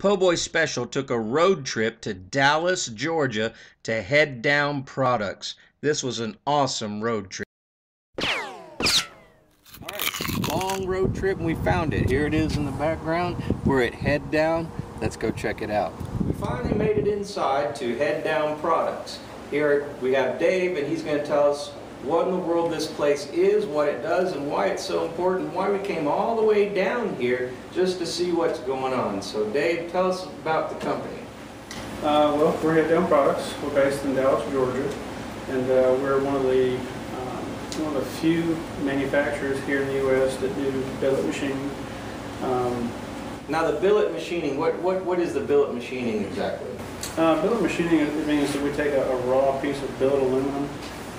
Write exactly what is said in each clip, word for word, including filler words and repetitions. Po'boy Special took a road trip to Dallas, Georgia to Head Down Products. This was an awesome road trip. All right, long road trip and we found it. Here it is in the background. We're at Head Down. Let's go check it out. We finally made it inside to Head Down Products. Here we have Dave and he's going to tell us what in the world this place is, what it does, and why it's so important, why we came all the way down here just to see what's going on. So Dave, tell us about the company. Uh, well, we're Head Down Products. We're based in Dallas, Georgia, and uh, we're one of the um, one of the few manufacturers here in the U S that do billet machining. Um, now the billet machining, what, what, what is the billet machining exactly? Uh, billet machining it means that we take a, a raw piece of billet aluminum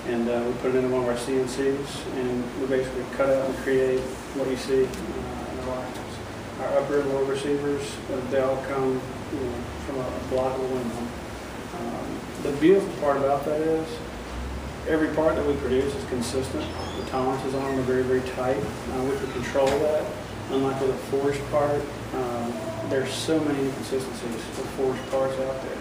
and uh, we put it into one of our C N Cs, and we basically cut out and create what you see uh, in our lines. Our upper and lower receivers, they all come you know, from a block of aluminum. Um, the beautiful part about that is every part that we produce is consistent. The tolerances on them are very, very tight. Uh, we can control that. Unlike with a forged part, um, there's so many inconsistencies with forged parts out there.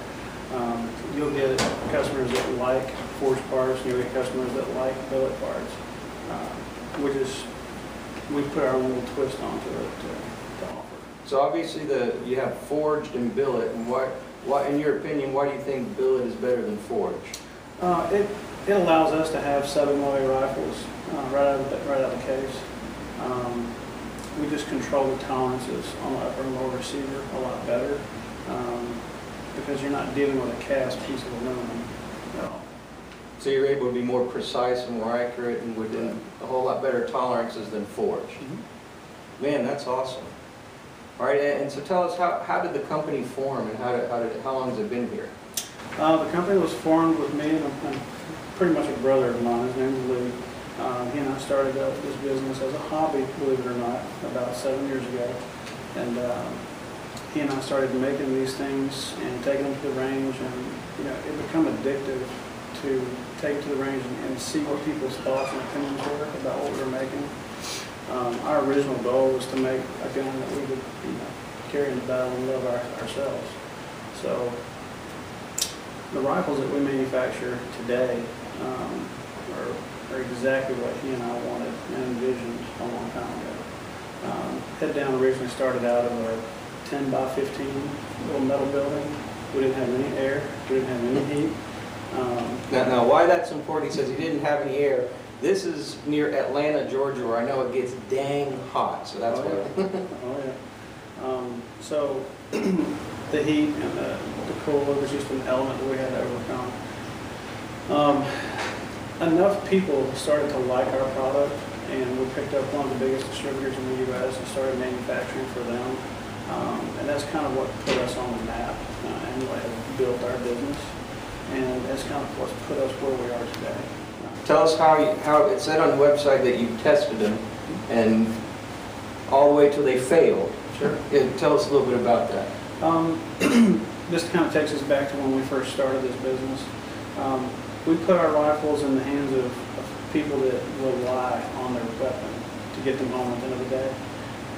Um, you'll get customers that like forged parts, and you'll get customers that like billet parts. Uh, we just, we put our little twist onto it to, to offer. So obviously the, you have forged and billet, and what, what, in your opinion, why do you think billet is better than forged? Uh, it, it allows us to have seven millimeter rifles uh, right, out of the, right out of the case. Um, we just control the tolerances on the upper and lower receiver a lot better. Um, because you're not dealing with a cast piece of aluminum at all. So you're able to be more precise and more accurate and within yeah. a whole lot better tolerances than forged. Mm-hmm. Man, that's awesome. All right, and so tell us, how, how did the company form and how, did, how, did, how long has it been here? Uh, the company was formed with me and I'm pretty much a brother of mine. His name is Lee. Um, he and I started up this business as a hobby, believe it or not, about seven years ago. And. Um, He and I started making these things and taking them to the range, and you know it became addictive to take to the range and, and see what people's thoughts and opinions were about what we were making. Um, our original goal was to make a gun that we would you know, carry into battle and love our, ourselves. So the rifles that we manufacture today um, are, are exactly what he and I wanted and envisioned a long time ago. Um, Head Down originally started out of a ten by fifteen little metal building. We didn't have any air. We didn't have any heat. Um, now, now, why that's important, he says he didn't have any air. This is near Atlanta, Georgia, where I know it gets dang hot, so that's oh, why. Yeah. oh, yeah. Um, so, the heat and the, the cold was just an element that we had to overcome. Um, enough people started to like our product, and we picked up one of the biggest distributors in the U S and started manufacturing for them. Um, and that's kind of what put us on the map uh, and what has built our business. And that's kind of what's put us where we are today. Uh, Tell us how, you, how it said on the website that you tested them and all the way till they failed. Sure. Yeah, tell us a little bit about that. Um, this kind of takes us back to when we first started this business. Um, we put our rifles in the hands of, of people that rely on their weapon to get them home at the end of the day.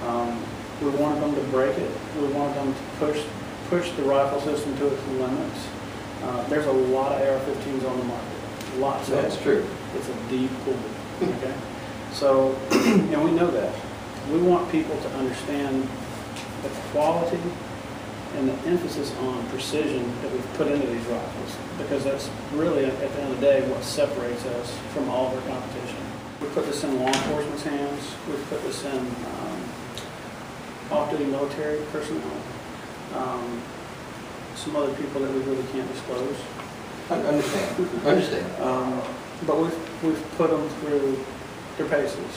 Um, We wanted them to break it. We wanted them to push push the rifle system to its limits. Uh, there's a lot of A R fifteens on the market. Lots of them. That's true. It's a deep pool. Okay. So, and we know that. We want people to understand the quality and the emphasis on precision that we've put into these rifles, because that's really, at the end of the day, what separates us from all of our competition. We put this in law enforcement's hands. We put this in. Um, off-duty military personnel, um, some other people that we really can't disclose. I understand. I understand. Um, but we've, we've put them through their paces.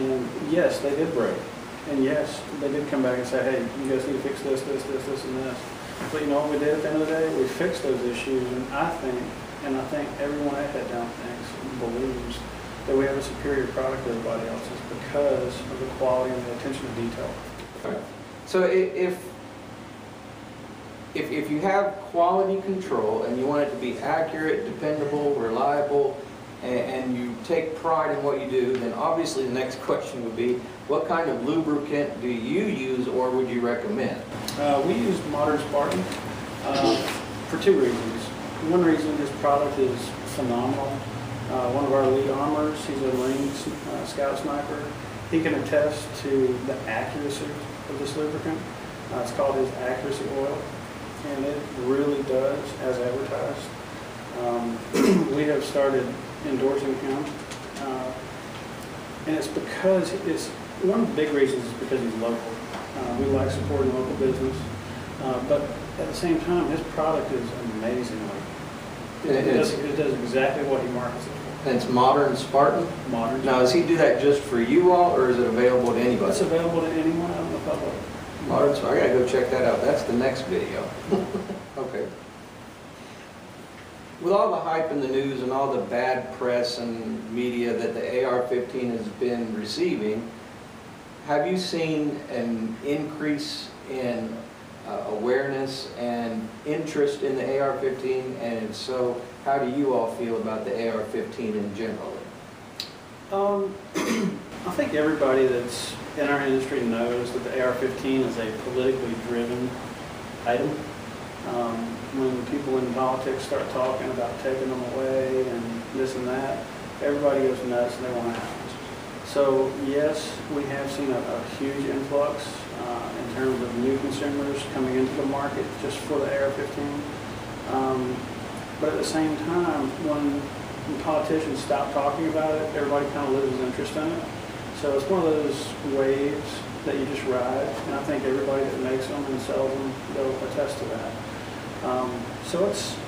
And yes, they did break. And yes, they did come back and say, hey, you guys need to fix this, this, this, this, and this. But you know what we did at the end of the day? We fixed those issues, and I think, and I think everyone at Head Down thinks and believes that we have a superior product to everybody else's because of the quality and the attention to detail. Right. So if, if, if you have quality control and you want it to be accurate, dependable, reliable, and, and you take pride in what you do, then obviously the next question would be, What kind of lubricant do you use or would you recommend? Uh, we use Modern Spartan uh, for two reasons. One reason, this product is phenomenal. Uh, one of our lead armors, he's a Marine uh, scout sniper. He can attest to the accuracy of this lubricant. Uh, it's called his accuracy oil, and it really does as advertised. Um, we have started endorsing him, uh, and it's because it's one of the big reasons is because he's local. Uh, we like supporting local business, uh, but at the same time, his product is amazingly. It, it, does, it does exactly what he markets it for. And it's Modern Spartan? Modern. Now, does he do that just for you all, or is it available to anybody? It's available to anyone out in the public. Modern Spartan. I got to go check that out. That's the next video. Okay. With all the hype in the news and all the bad press and media that the A R fifteen has been receiving, have you seen an increase in Uh, awareness and interest in the A R fifteen, and so how do you all feel about the A R fifteen in general? Um, I think everybody that's in our industry knows that the A R fifteen is a politically driven item. Um, when people in politics start talking about taking them away and this and that, everybody goes nuts and they want to have it. So yes, we have seen a, a huge influx Uh, in terms of new consumers coming into the market just for the A R fifteen. Um, but at the same time, when, when politicians stop talking about it, everybody kind of loses interest in it. So it's one of those waves that you just ride, and I think everybody that makes them and sells them, they'll attest to that. Um, so it's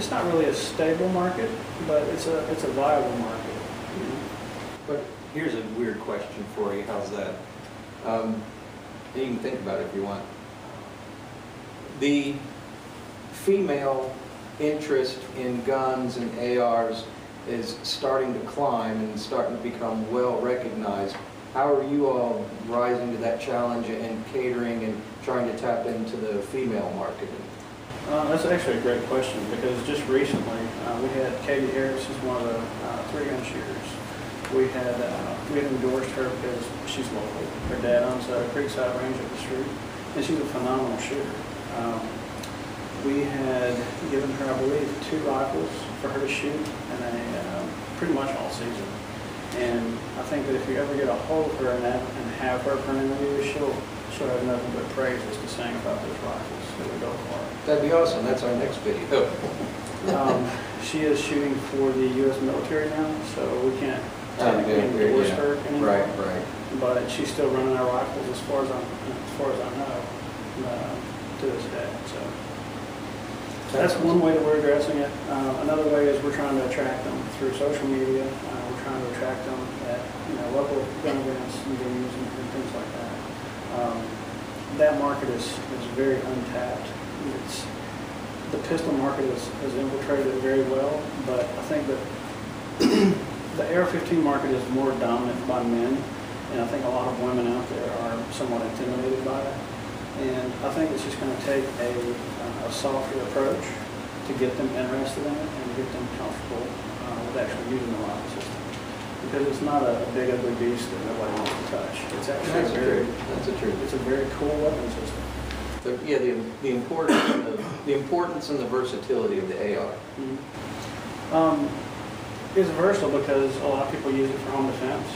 it's not really a stable market, but it's a, it's a viable market. Mm-hmm. But here's a weird question for you. How's that? Um, You can think about it if you want. The female interest in guns and A Rs is starting to climb and starting to become well recognized. How are you all rising to that challenge and catering and trying to tap into the female market? Uh, that's actually a great question, because just recently uh, we had Katie Harris, who's one of the uh, three-gun shooters. We had uh, we had endorsed her because she's local. Her dad owns a Creekside Range up the street, and she's a phenomenal shooter. Um, we had given her, I believe, two rifles for her to shoot, and they uh, pretty much all season. And I think that if you ever get a hold of her and have her for an interview, she'll she'll have nothing but praises to sing about those rifles that we go for. That'd be awesome. That's our next video. um, she is shooting for the U S military now, so we can't. Um, endorse yeah. her anymore, right, right. But she's still running our rifles as far as I, as far as I know uh, to this day. So, so that's one way that we're addressing it. Uh, another way is we're trying to attract them through social media. Uh, we're trying to attract them at you know local gun events and venues and, and things like that. Um, that market is is very untapped. It's the pistol market is has infiltrated very well, but I think that. The A R fifteen market is more dominant by men, and I think a lot of women out there are somewhat intimidated by it. And I think it's just going to take a, a softer approach to get them interested in it and get them comfortable uh, with actually using the rifle system. Because it's not a big ugly beast that nobody wants to touch. It's actually That's a very, true. That's a true. It's a very cool weapon system. The, yeah, the the importance, and the, the importance and the versatility of the A R. Mm-hmm. um, It's versatile because a lot of people use it for home defense.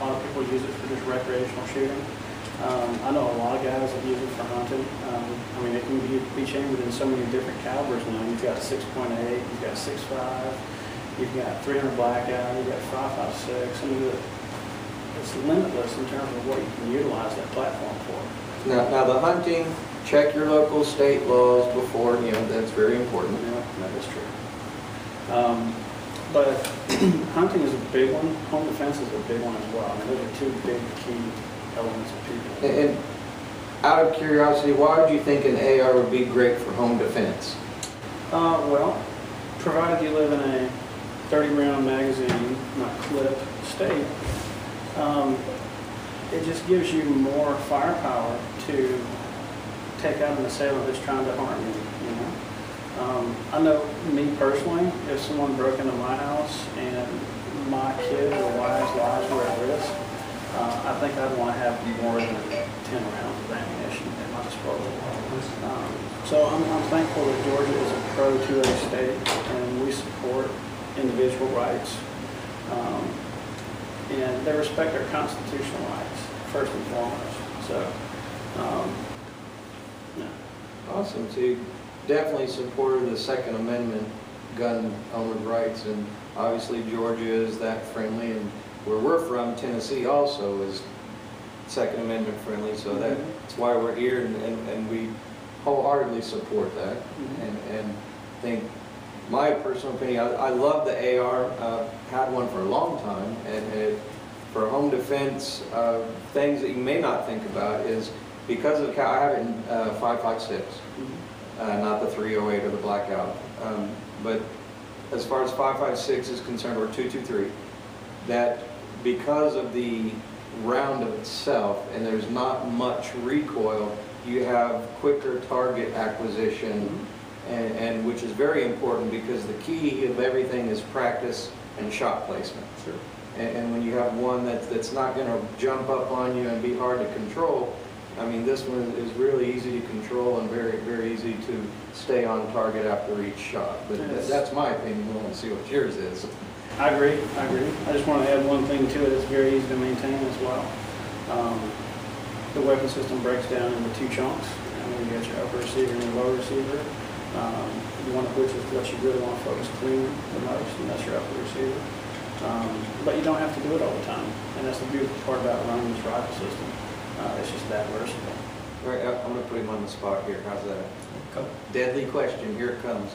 A lot of people use it for just recreational shooting. Um, I know a lot of guys that use it for hunting. Um, I mean, it can be, be chambered in so many different calibers now. You've got six point eight, you've got six point five, you've got three hundred blackout, you've got five five six. I mean, it's limitless in terms of what you can utilize that platform for. Now, now the hunting, check your local state laws before, you know, that's very important. Yeah, that is true. Um, But hunting is a big one. Home defense is a big one as well. I mean, those are two big key elements of people. And, and out of curiosity, why would you think an A R would be great for home defense? Uh, well, provided you live in a thirty round magazine, not clip, state, um, it just gives you more firepower to take out an assailant that's trying to harm you. You know. Um, I know me personally, if someone broke into my house and my kids or wives' lives were at risk, Uh, I think I'd want to have more than ten rounds of ammunition in my disposal. Um, so I'm, I'm thankful that Georgia is a pro two A state, and we support individual rights. Um, and they respect our constitutional rights, first and foremost. So, um, yeah. Awesome. So you definitely supported the Second Amendment gun owner rights, and obviously Georgia is that friendly, and where we're from, Tennessee, also is Second Amendment friendly, so mm-hmm. that, that's why we're here, and, and, and we wholeheartedly support that, mm-hmm. and, and think, my personal opinion, I, I love the A R, uh, had one for a long time, and it, for home defense, uh, things that you may not think about is, because of, I have it in uh, five five six, mm-hmm. uh, not the three oh eight or the blackout, um, but as far as five five six is concerned, or two two three, that because of the round of itself, and there's not much recoil, you have quicker target acquisition, mm-hmm. and, and which is very important, because the key of everything is practice and shot placement. Sure. And, and when you have one that, that's not going to jump up on you and be hard to control, I mean, this one is really easy to control and very, very easy to stay on target after each shot. But yes. that, that's my opinion. We'll want to see what yours is. I agree, I agree. I just want to add one thing to it. It's very easy to maintain as well. Um, the weapon system breaks down into two chunks. And then you got your upper receiver and your lower receiver. Um, one of which is what you really want to focus clean the most, and that's your upper receiver. Um, but you don't have to do it all the time. And that's the beautiful part about running this rifle system. Uh, it's just that versatile. All right, I'm going to put him on the spot here. How's that? Cool. Deadly question. Here it comes.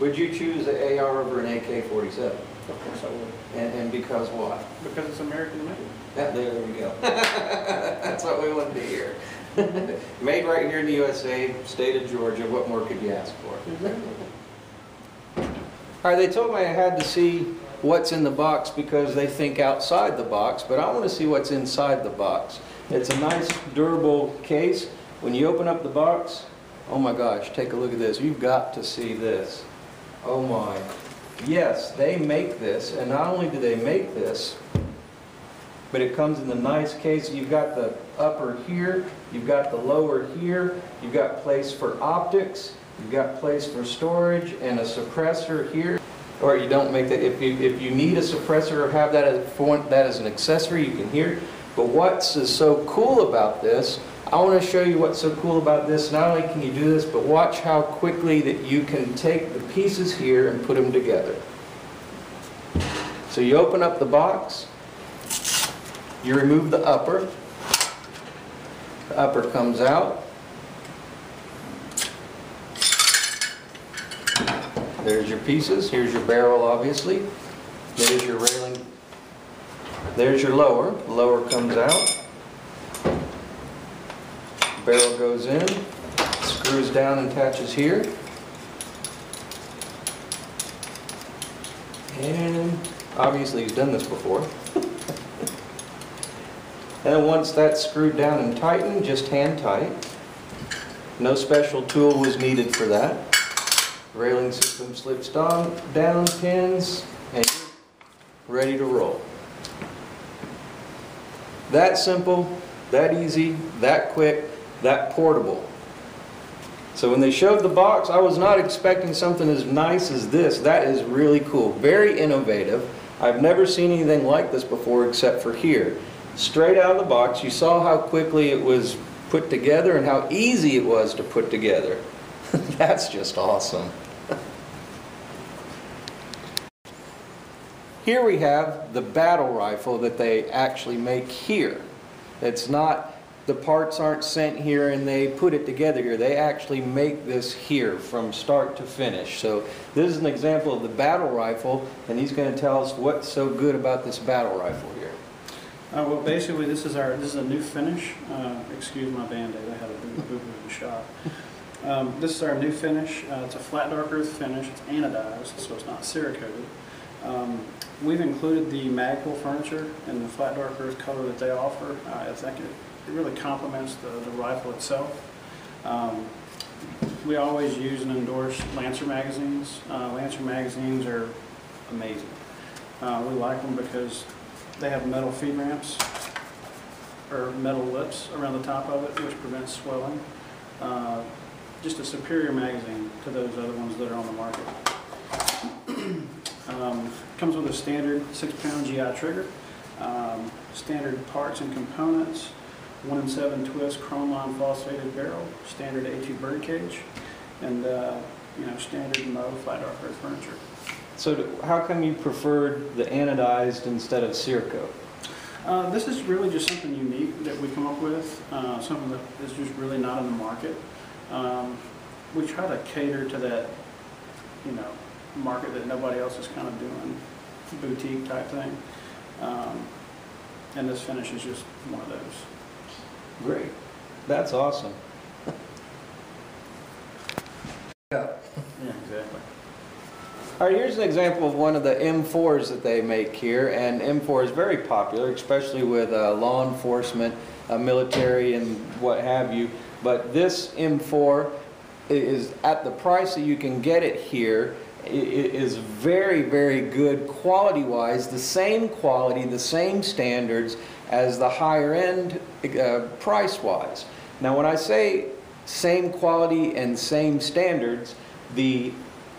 Would you choose an A R over an A K forty-seven? Of course I would. And, and because why? Because it's American made. That, there we go. That's what we wanted to hear. Made right here in the U S A, state of Georgia. What more could you ask for? Exactly. All right, they told me I had to see what's in the box because they think outside the box, but I want to see what's inside the box. It's a nice, durable case. When you open up the box, oh my gosh, take a look at this. You've got to see this. Oh my. Yes, they make this, and not only do they make this, but it comes in the nice case. You've got the upper here, you've got the lower here, you've got place for optics, you've got place for storage, and a suppressor here. Or you don't make that, if you, if you need a suppressor or have that as, that as an accessory, you can hear it. But what's is so cool about this, I want to show you what's so cool about this. Not only can you do this, but watch how quickly that you can take the pieces here and put them together. So you open up the box, you remove the upper, the upper comes out. There's your pieces, here's your barrel obviously, there's your railing, there's your lower, the lower comes out. Barrel goes in, screws down and attaches here, and obviously you've done this before. And once that's screwed down and tightened, just hand tight. No special tool was needed for that. Railing system slips down, down pins, and you're ready to roll. That simple, that easy, that quick. That portable. So when they showed the box, I was not expecting something as nice as this. That is really cool. Very innovative. I've never seen anything like this before except for here. Straight out of the box, you saw how quickly it was put together and how easy it was to put together. That's just awesome. Here we have the battle rifle that they actually make here. It's not the parts aren't sent here and they put it together here. They actually make this here from start to finish. So this is an example of the battle rifle, and he's going to tell us what's so good about this battle rifle here. Uh, well, basically this is our this is a new finish. Uh, excuse my band-aid. I had a boo-boo in the shop. Um, this is our new finish. Uh, it's a flat dark earth finish. It's anodized, so it's not cerakoted. Um, we've included the Magpul furniture and the flat dark earth color that they offer. Uh, it's accurate. It really complements the, the rifle itself. Um, we always use and endorse Lancer magazines. Uh, Lancer magazines are amazing. Uh, we like them because They have metal feed ramps or metal lips around the top of it, which prevents swelling. Uh, just a superior magazine to those other ones that are on the market. um, comes with a standard six pound G I trigger, um, standard parts and components, one in seven twist chrome line phosphated barrel, standard A two bird cage, and uh, you know, standard Moe flat dark red furniture. So do, how come you preferred the anodized instead of Circo? Uh, this is really just something unique that we come up with, uh, something that is just really not in the market. Um, we try to cater to that, you know, market that nobody else is kind of doing, boutique type thing. Um, and this finish is just one of those. Great. That's awesome. Yeah. Yeah, exactly. All right, here's an example of one of the M fours that they make here, and M four is very popular, especially with uh, law enforcement, uh, military, and what have you. But this M four is, at the price that you can get it here, it is very, very good quality-wise, the same quality, the same standards as the higher-end uh, price-wise. Now, when I say same quality and same standards, the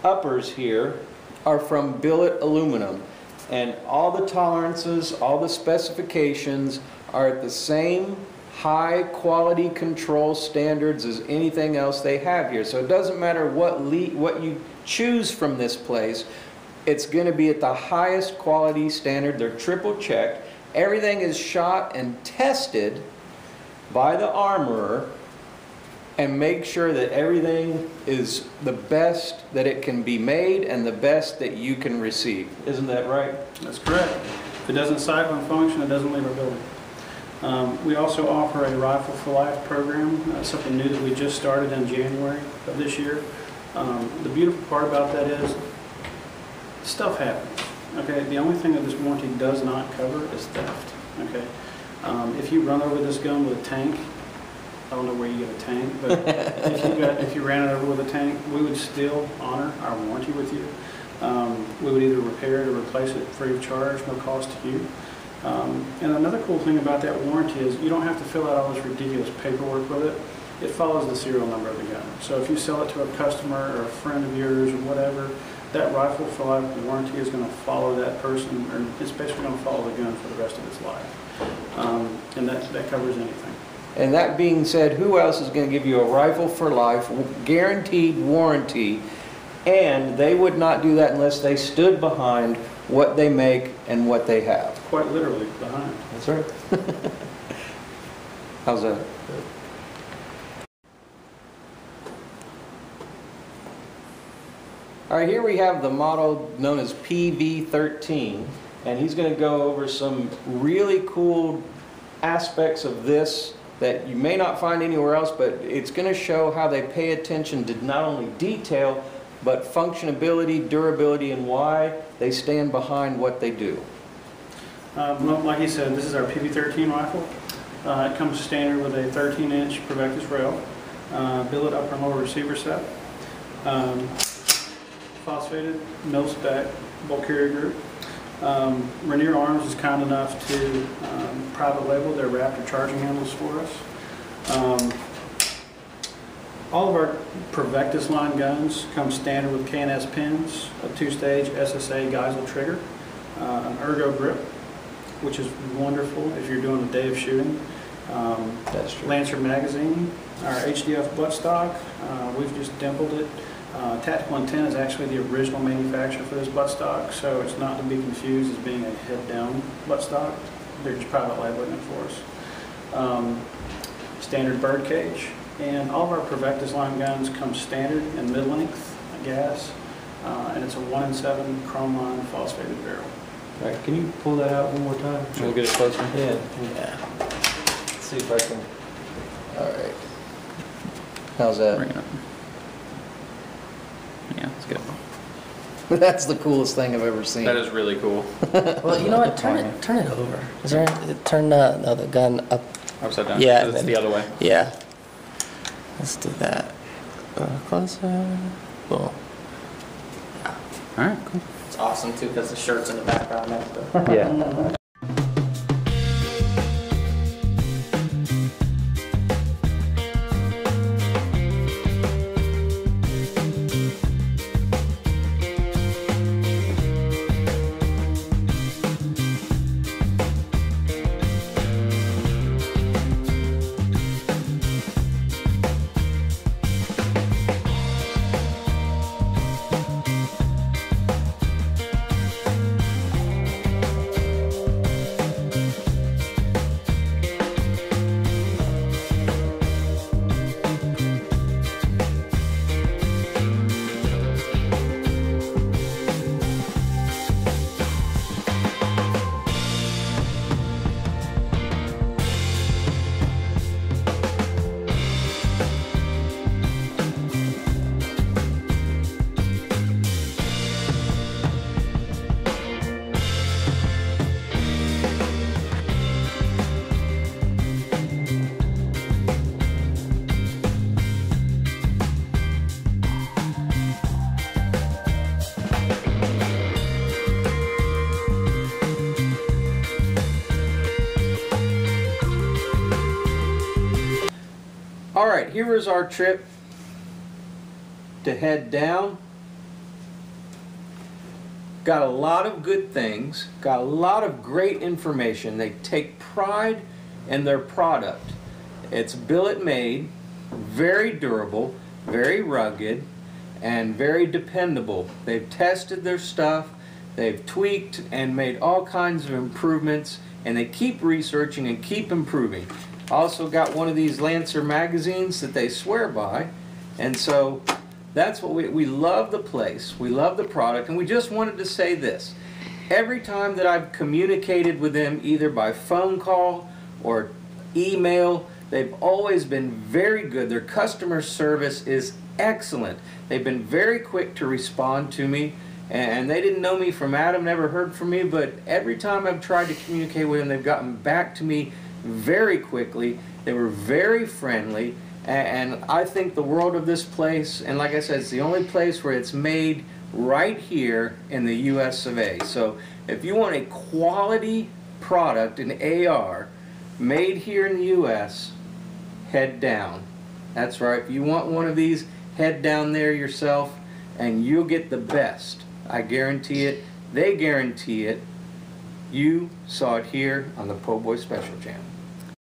uppers here are from billet aluminum, and all the tolerances, all the specifications are at the same high quality control standards as anything else they have here. So it doesn't matter what le- what you choose from this place, it's going to be at the highest quality standard. They're triple checked. Everything is shot and tested by the armorer and make sure that everything is the best that it can be made and the best that you can receive. Isn't that right? That's correct. If it doesn't cycle and function, it doesn't leave our building. Um, we also offer a Rifle for Life program, uh, something new that we just started in January of this year. Um, the beautiful part about that is stuff happens. Okay, the only thing that this warranty does not cover is theft. Okay, um, if you run over this gun with a tank, I don't know where you get a tank, but if, you got, if you ran it over with a tank, we would still honor our warranty with you. Um, we would either repair it or replace it free of charge, no cost to you. Um, and another cool thing about that warranty is you don't have to fill out all this ridiculous paperwork with it. It follows the serial number of the gun. So if you sell it to a customer or a friend of yours or whatever, that Rifle for Life warranty is going to follow that person, or it's basically going to follow the gun for the rest of its life. Um, and that, that covers anything. And that being said, who else is going to give you a Rifle for Life guaranteed warranty? And they would not do that unless they stood behind what they make and what they have. Quite literally behind. That's right. How's that? All right, here we have the model known as P V thirteen, and he's going to go over some really cool aspects of this that you may not find anywhere else, but it's going to show how they pay attention to not only detail, but functionability, durability, and why they stand behind what they do. Uh, like he said, this is our P V thirteen rifle. Uh, it comes standard with a thirteen inch Provectus rail, uh, billet upper and lower receiver set, um, phosphated, mil-spec, bulk carrier group. Um, Rainier Arms is kind enough to um, private label their Raptor charging handles for us. Um, all of our Provectus line guns come standard with K and S pins, a two-stage S S A Geisel trigger, uh, an ergo grip, which is wonderful if you're doing a day of shooting. Um, That's true. Lancer magazine, our H D F buttstock, uh, we've just dimpled it. Uh, Tactical one ten is actually the original manufacturer for this buttstock, so it's not to be confused as being a head down buttstock. They're just private labeling it for us. Um, standard bird cage, and all of our Provectus line guns come standard in mid length gas, uh, and it's a one in seven chrome line phosphated barrel. All right, can you pull that out one more time? Sure. We'll get it closer. Yeah. Yeah. Let's see if I can. All right. How's that? Bring it up. Yeah, it's good. That's the coolest thing I've ever seen. That is really cool. Well, you know what? Turn it, turn it over. Is there? Turn the, no, the gun up. Upside down. Yeah, it's the other way. Yeah. Let's do that. Uh, closer. Cool. Yeah. All right. Cool. It's awesome too because the shirt's in the background. Yeah. Alright, here is our trip to Head Down. Got a lot of good things, got a lot of great information. They take pride in their product. It's billet made, very durable, very rugged, and very dependable. They've tested their stuff, they've tweaked and made all kinds of improvements, and they keep researching and keep improving. Also got one of these Lancer magazines that they swear by, and so that's what we, we love the place, we love the product, and we just wanted to say this. Every time that I've communicated with them, either by phone call or email, they've always been very good. Their customer service is excellent. They've been very quick to respond to me, and they didn't know me from Adam, never heard from me, but every time I've tried to communicate with them, they've gotten back to me very quickly. They were very friendly, and I think the world of this place, and like I said, it's the only place where it's made right here in the U S of A. So if you want a quality product, an A R, made here in the U S, head down. That's right. If you want one of these, head down there yourself, and you'll get the best. I guarantee it. They guarantee it. You saw it here on the Po'boy Special channel.